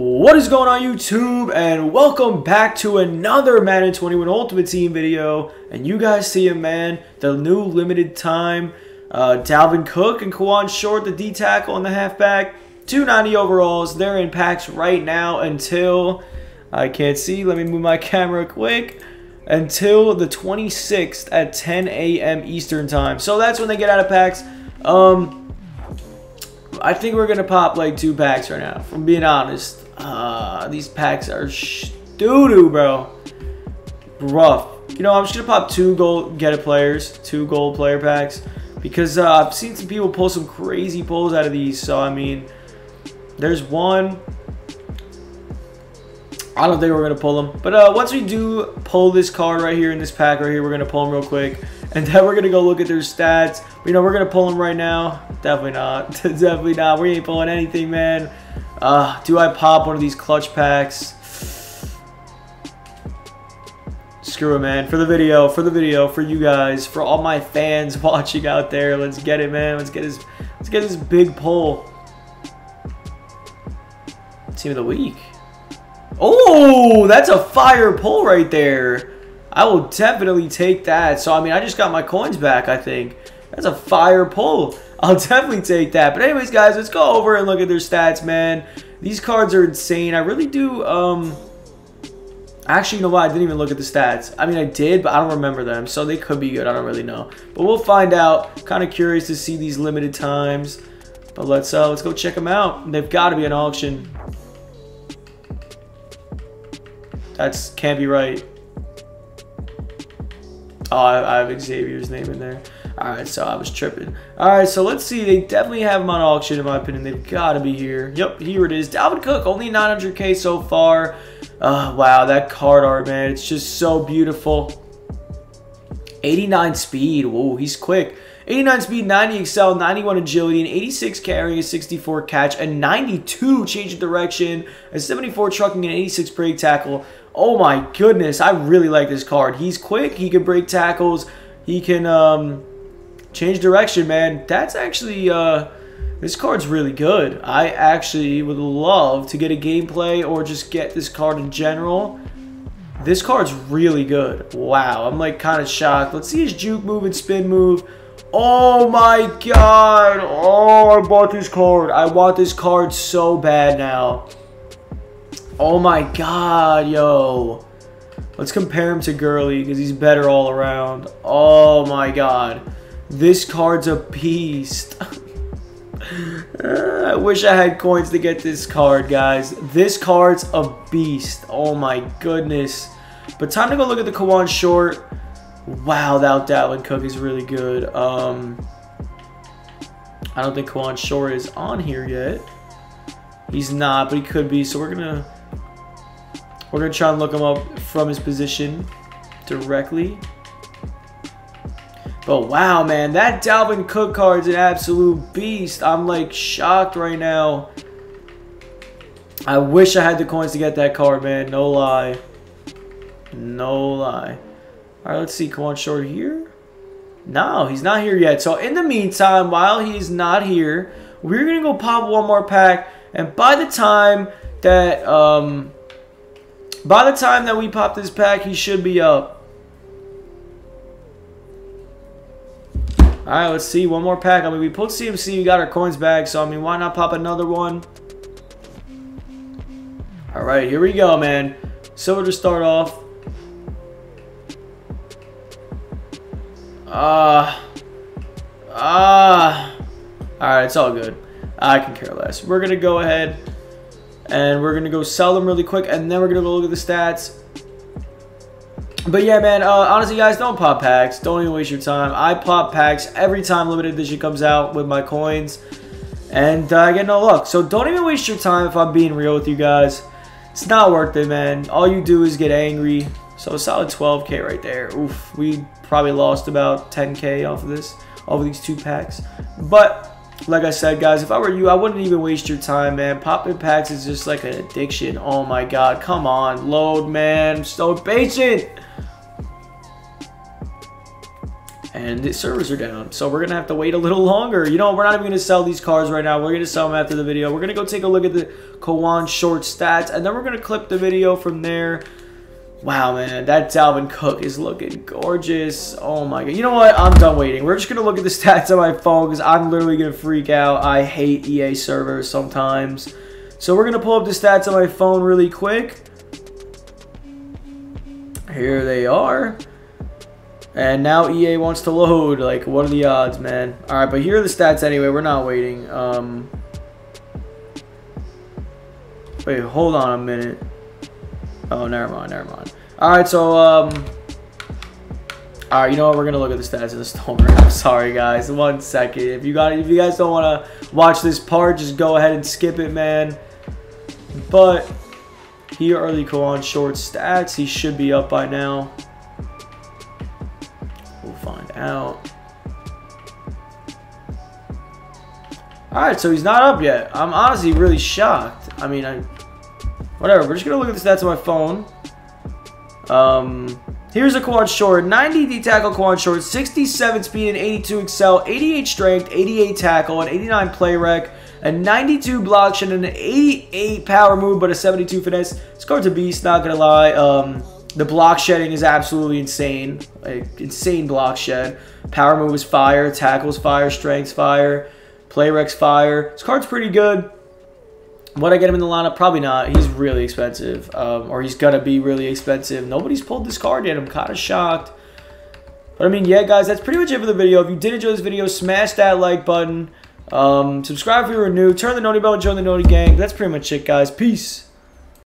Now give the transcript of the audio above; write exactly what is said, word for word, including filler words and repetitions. What is going on YouTube, and welcome back to another Madden twenty-one Ultimate Team video. And you guys see it, man, the new limited time uh, Dalvin Cook and Kawann Short, the D tackle and the halfback, two ninety overalls. They're in packs right now until, I can't see, let me move my camera quick, until the twenty-sixth at ten A M Eastern time. So that's when they get out of packs. Um, I think we're gonna pop like two packs right now, if I'm being honest. Uh, these packs are sh doo doo, bro. Rough. You know, I'm just gonna pop two gold getter players, two gold player packs, because uh, I've seen some people pull some crazy pulls out of these. So I mean, there's one. I don't think we're gonna pull them, but uh, once we do pull this card right here in this pack right here, we're gonna pull them real quick. And then we're going to go look at their stats. You know, we're going to pull them right now. Definitely not. Definitely not. We ain't pulling anything, man. Uh, do I pop one of these clutch packs? Screw it, man. For the video. For the video. For you guys. For all my fans watching out there. Let's get it, man. Let's get this, let's get this big pull. Team of the week. Oh, that's a fire pull right there. I will definitely take that. So, I mean, I just got my coins back, I think. That's a fire pull. I'll definitely take that. But anyways, guys, let's go over and look at their stats, man. These cards are insane. I really do... Um, actually, you know what? I didn't even look at the stats. I mean, I did, but I don't remember them. So, they could be good. I don't really know. But we'll find out. Kind of curious to see these limited times. But let's, uh, let's go check them out. They've got to be an auction. That's can't be right. Oh, I have Xavier's name in there. All right, so I was tripping. All right, so let's see. They definitely have him on auction, in my opinion. They've got to be here. Yep, here it is. Dalvin Cook, only nine hundred K so far. Uh, wow, that card art, man. It's just so beautiful. eighty-nine speed. Whoa, he's quick. eighty-nine speed, ninety excel, ninety-one agility, an eighty-six carrying, a sixty-four catch, a ninety-two change of direction, a seventy-four trucking, and an eighty-six break tackle. Oh my goodness, I really like this card. He's quick, he can break tackles, he can um, change direction, man. That's actually, uh, this card's really good. I actually would love to get a gameplay or just get this card in general. This card's really good. Wow, I'm like kind of shocked. Let's see his juke move and spin move. Oh my god. Oh, I bought this card. I want this card so bad now. Oh my god, yo. Let's compare him to Gurley because he's better all around. Oh my god. This card's a beast. I wish I had coins to get this card, guys. This card's a beast. Oh my goodness. But time to go look at the Kawann Short. Wow, that Dalvin Cook is really good. Um, I don't think Kawann Short is on here yet. He's not, but he could be. So we're gonna we're gonna try and look him up from his position directly. But wow, man, that Dalvin Cook card's an absolute beast. I'm like shocked right now. I wish I had the coins to get that card, man. No lie, no lie. All right, let's see. Kawann Short here? No, he's not here yet. So in the meantime, while he's not here, we're going to go pop one more pack. And by the time that um, by the time that we pop this pack, he should be up. All right, let's see. One more pack. I mean, we pulled C M C. We got our coins back. So, I mean, why not pop another one? All right, here we go, man. Silver to start off. Ah, uh, ah. Uh, all right, it's all good. I can care less. We're gonna go ahead and we're gonna go sell them really quick, and then we're gonna go look at the stats. But yeah, man. Uh, honestly, guys, don't pop packs. Don't even waste your time. I pop packs every time limited edition comes out with my coins, and uh, I get no luck. So don't even waste your time. If I'm being real with you guys, it's not worth it, man. All you do is get angry. So a solid twelve K right there. Oof, we probably lost about ten K off of this, off of these two packs. But like I said, guys, if I were you, I wouldn't even waste your time, man. Popping packs is just like an addiction. Oh my god, come on, load, man. I'm so patient. and the servers are down. So we're going to have to wait a little longer. You know, we're not even going to sell these cars right now. We're going to sell them after the video. We're going to go take a look at the Kawann Short stats, and then we're going to clip the video from there. Wow, man, that Dalvin Cook is looking gorgeous. Oh, my God. You know what? I'm done waiting. We're just going to look at the stats on my phone because I'm literally going to freak out. I hate E A servers sometimes. So we're going to pull up the stats on my phone really quick. Here they are. And now E A wants to load. Like, what are the odds, man? All right, but here are the stats anyway. We're not waiting. Um, wait, hold on a minute. Oh, never mind, never mind. All right, so, um, all right, you know what? We're going to look at the stats of the storm. I'm sorry, guys. One second. If you, got, if you guys don't want to watch this part, just go ahead and skip it, man. But here are the Kawann Short stats. He should be up by now. We'll find out. All right, so he's not up yet. I'm honestly really shocked. I mean, I... Whatever, we're just going to look at the stats on my phone. Um, here's a Kawann Short. ninety D-tackle Kawann Short, sixty-seven speed and eighty-two excel, eighty-eight strength, eighty-eight tackle, an eighty-nine play rec, a ninety-two block and an eighty-eight power move, but a seventy-two finesse. This card's a beast, not going to lie. Um, the block shedding is absolutely insane. Like, insane block shed. Power move is fire, tackles fire, strengths fire, play rec's fire. This card's pretty good. Would I get him in the lineup? Probably not. He's really expensive, um, or he's going to be really expensive. Nobody's pulled this card yet. I'm kind of shocked. But, I mean, yeah, guys, that's pretty much it for the video. If you did enjoy this video, smash that like button. Um, subscribe if you are new. Turn the noti bell and join the noti gang. That's pretty much it, guys. Peace.